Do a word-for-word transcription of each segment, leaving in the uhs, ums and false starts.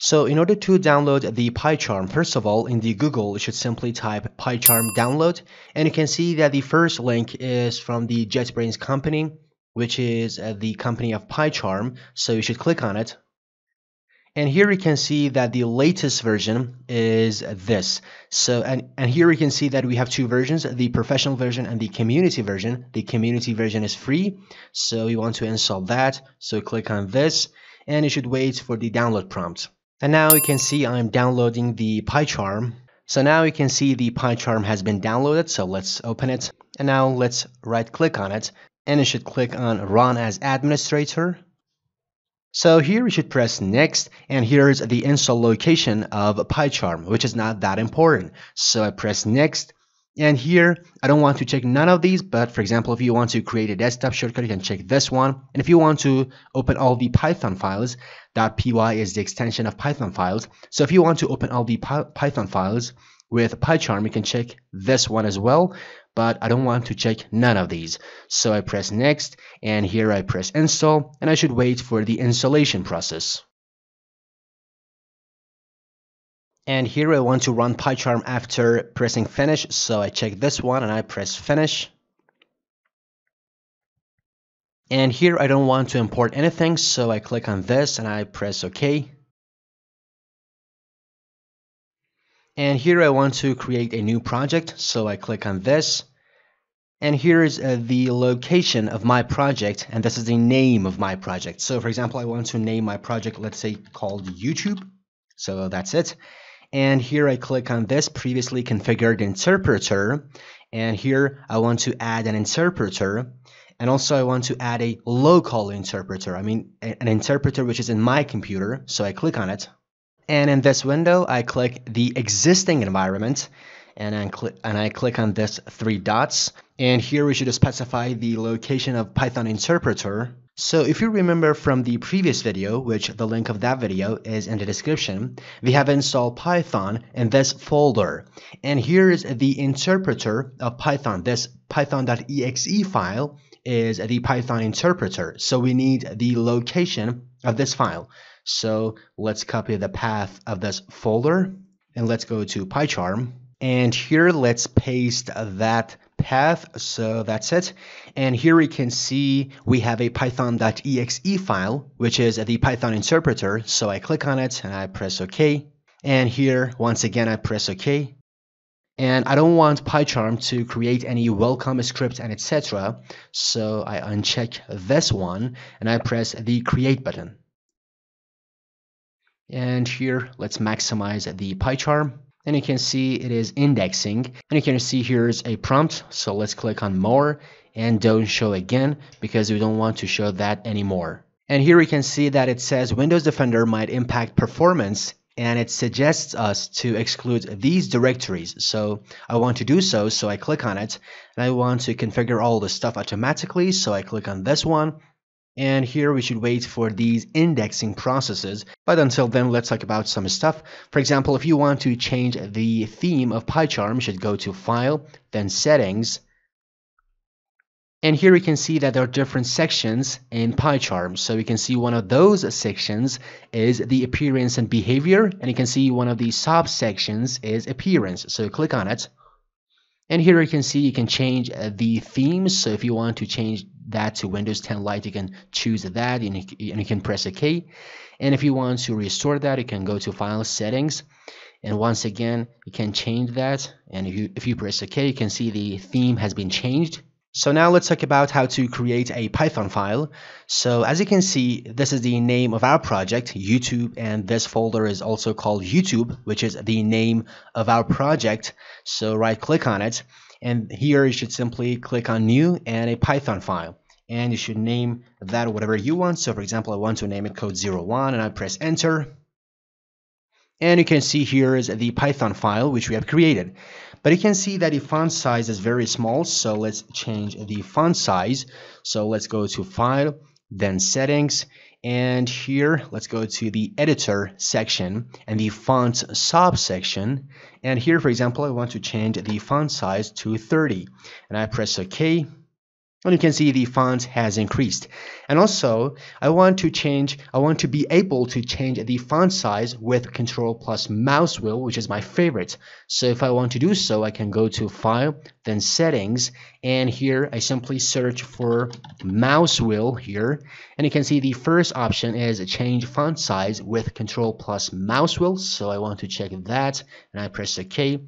So in order to download the PyCharm, first of all, in the Google, you should simply type PyCharm download, and you can see that the first link is from the JetBrains company, which is the company of PyCharm, so you should click on it. And here you can see that the latest version is this. So, and, and here you can see that we have two versions, the professional version and the community version. The community version is free, so we want to install that. So click on this, and you should wait for the download prompt. And now you can see I'm downloading the PyCharm. So now you can see the PyCharm has been downloaded, so let's open it. And now let's right click on it, and you should click on Run as Administrator. So here you should press next, and here's the install location of PyCharm, which is not that important. So I press next, and here I don't want to check none of these, but for example, if you want to create a desktop shortcut, you can check this one. And if you want to open all the Python files, .py is the extension of Python files. So if you want to open all the Python files with PyCharm, you can check this one as well, but I don't want to check none of these. So I press next, and here I press install, and I should wait for the installation process. And here I want to run PyCharm after pressing finish, so I check this one and I press finish. And here I don't want to import anything, so I click on this and I press OK. And here I want to create a new project, so I click on this. And here is uh, the location of my project, and this is the name of my project. So for example, I want to name my project, let's say called YouTube. So that's it. And here I click on this previously configured interpreter. And here I want to add an interpreter. And also I want to add a local interpreter. I mean, an interpreter which is in my computer. So I click on it. And in this window, I click the existing environment, and, I cl and I click on this three dots. And here we should specify the location of Python interpreter. So if you remember from the previous video, which the link of that video is in the description, we have installed Python in this folder. And here is the interpreter of Python. This python.exe file is the Python interpreter. So we need the location of this file. So let's copy the path of this folder, and let's go to PyCharm. And here let's paste that path, so that's it. And here we can see we have a python.exe file, which is the Python interpreter. So I click on it, and I press OK. And here, once again, I press OK. And I don't want PyCharm to create any welcome script and et cetera. So I uncheck this one, and I press the Create button. And here, let's maximize the PyCharm. And you can see it is indexing. And you can see here's a prompt. So let's click on More and Don't Show Again, because we don't want to show that anymore. And here we can see that it says Windows Defender might impact performance, and it suggests us to exclude these directories. So I want to do so, so I click on it. And I want to configure all the stuff automatically, so I click on this one. And here we should wait for these indexing processes. But until then, let's talk about some stuff. For example, if you want to change the theme of PyCharm, you should go to File, then Settings. And here we can see that there are different sections in PyCharm. So we can see one of those sections is the appearance and behavior. And you can see one of the subsections is appearance. So click on it. And here you can see you can change the themes. So if you want to change that to Windows ten Lite, you can choose that, and you can press OK. And if you want to restore that, you can go to File, Settings. And once again, you can change that. And if you, if you press OK, you can see the theme has been changed. So now let's talk about how to create a Python file. So as you can see, this is the name of our project, YouTube, and this folder is also called YouTube, which is the name of our project. So right click on it, and here you should simply click on New and a Python file. And you should name that whatever you want. So for example, I want to name it code zero one, and I press Enter. And you can see here is the Python file which we have created. But you can see that the font size is very small, so let's change the font size. So let's go to File, then Settings, and here let's go to the Editor section and the Font subsection. And here, for example, I want to change the font size to thirty, and I press OK. And you can see the font has increased. And also, I want to change, I want to be able to change the font size with Control plus mouse wheel, which is my favorite. So if I want to do so, I can go to File, then Settings, and here I simply search for mouse wheel here. And you can see the first option is change font size with Control plus mouse wheel. So I want to check that, and I press OK.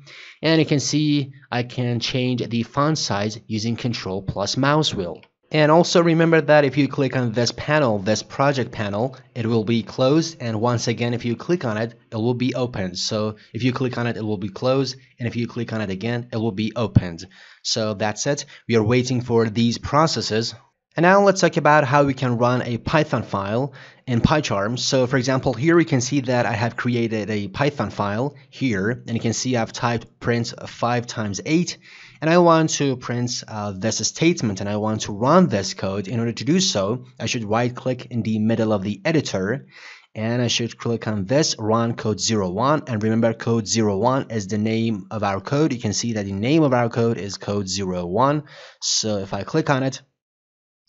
And you can see I can change the font size using Control plus mouse wheel. And also remember that if you click on this panel, this project panel, it will be closed, and once again if you click on it, it will be opened. So if you click on it, it will be closed, and if you click on it again, it will be opened. So that's it. We are waiting for these processes. And now let's talk about how we can run a Python file in PyCharm. So for example, here we can see that I have created a Python file here, and you can see I've typed print five times eight, and I want to print uh, this statement, and I want to run this code. In order to do so, I should right click in the middle of the editor, and I should click on this run code zero one, and remember code zero one is the name of our code. You can see that the name of our code is code zero one. So if I click on it,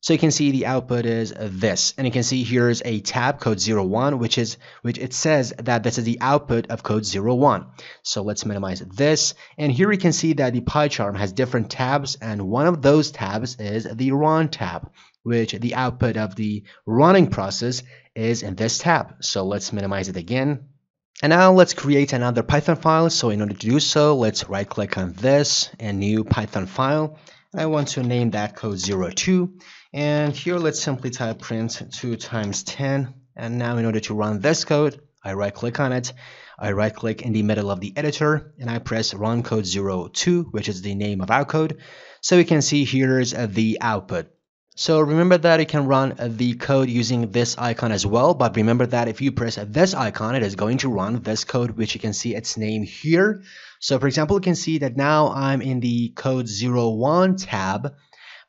so you can see the output is this, and you can see here's a tab code zero one, which is which it says that this is the output of code zero one. So let's minimize this, and here we can see that the PyCharm has different tabs, and one of those tabs is the run tab, which the output of the running process is in this tab. So let's minimize it again. And now let's create another Python file. So in order to do so, let's right click on this and new Python file. I want to name that code zero two, and here let's simply type print two times ten. And now in order to run this code, I right click on it, I right click in the middle of the editor, and I press run code zero two, which is the name of our code. So we can see here's the output. So remember that you can run the code using this icon as well, but remember that if you press this icon, it is going to run this code, which you can see its name here. So for example, you can see that now I'm in the code zero one tab,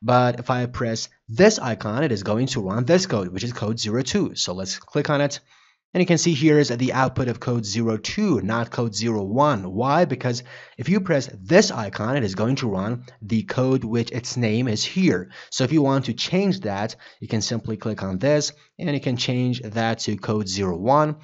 but if I press this icon, it is going to run this code, which is code zero two. So let's click on it, and you can see here is the output of code zero two, not code zero one. Why? Because if you press this icon, it is going to run the code which its name is here. So if you want to change that, you can simply click on this, and you can change that to code zero one.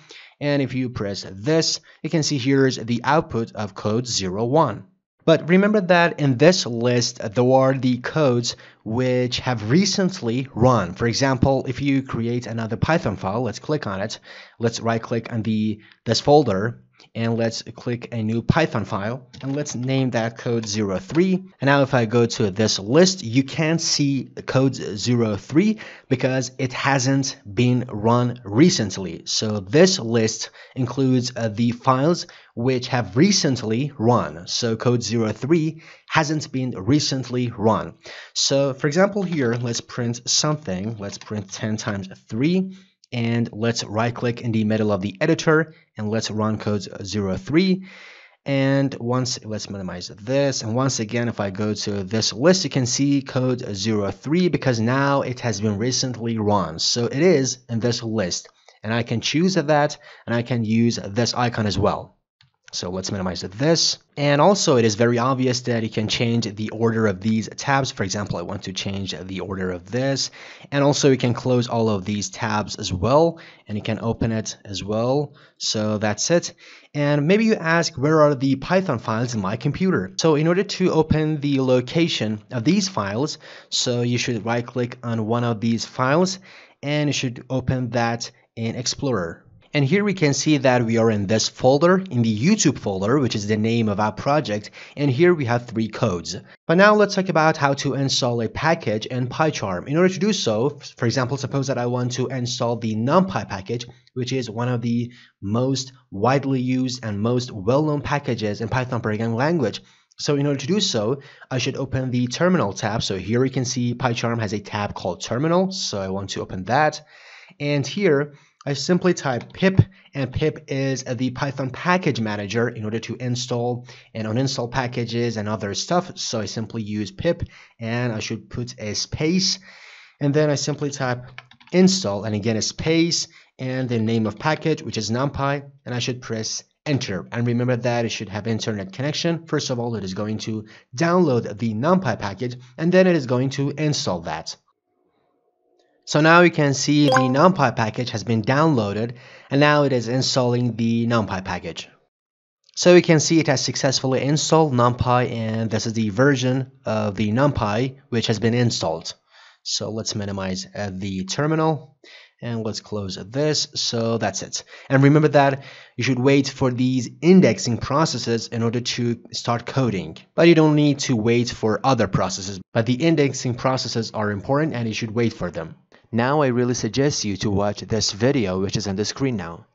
And if you press this, you can see here is the output of code zero one. But remember that in this list, there are the codes which have recently run. For example, if you create another Python file, let's click on it. Let's right click on the this folder, and let's click a new Python file, and let's name that code zero three. And now if I go to this list, you can't see code zero three because it hasn't been run recently. So this list includes uh, the files which have recently run. So code zero three hasn't been recently run. So for example, here let's print something. Let's print ten times three, and let's right click in the middle of the editor, and let's run code zero three. And once, let's minimize this, and once again if I go to this list, you can see code zero three because now it has been recently run. So it is in this list, and I can choose that, and I can use this icon as well. So let's minimize this. And also, it is very obvious that you can change the order of these tabs. For example, I want to change the order of this. And also, you can close all of these tabs as well, and you can open it as well. So that's it. And maybe you ask, where are the Python files in my computer? So in order to open the location of these files, so you should right click on one of these files, and you should open that in Explorer. And here we can see that we are in this folder, in the YouTube folder, which is the name of our project, and here we have three codes. But now let's talk about how to install a package in PyCharm. In order to do so, for example, suppose that I want to install the NumPy package, which is one of the most widely used and most well-known packages in Python programming language. So in order to do so, I should open the Terminal tab. So here we can see PyCharm has a tab called Terminal, so I want to open that. And here, I simply type pip, and pip is the Python package manager in order to install and uninstall packages and other stuff. So I simply use pip, and I should put a space, and then I simply type install, and again a space, and the name of package, which is NumPy, and I should press enter. And remember that it should have internet connection. First of all, it is going to download the NumPy package, and then it is going to install that. So now you can see the NumPy package has been downloaded, and now it is installing the NumPy package. So you can see it has successfully installed NumPy, and this is the version of the NumPy which has been installed. So let's minimize uh, the terminal and let's close this. So that's it. And remember that you should wait for these indexing processes in order to start coding. But you don't need to wait for other processes. But the indexing processes are important and you should wait for them. Now I really suggest you to watch this video which is on the screen now.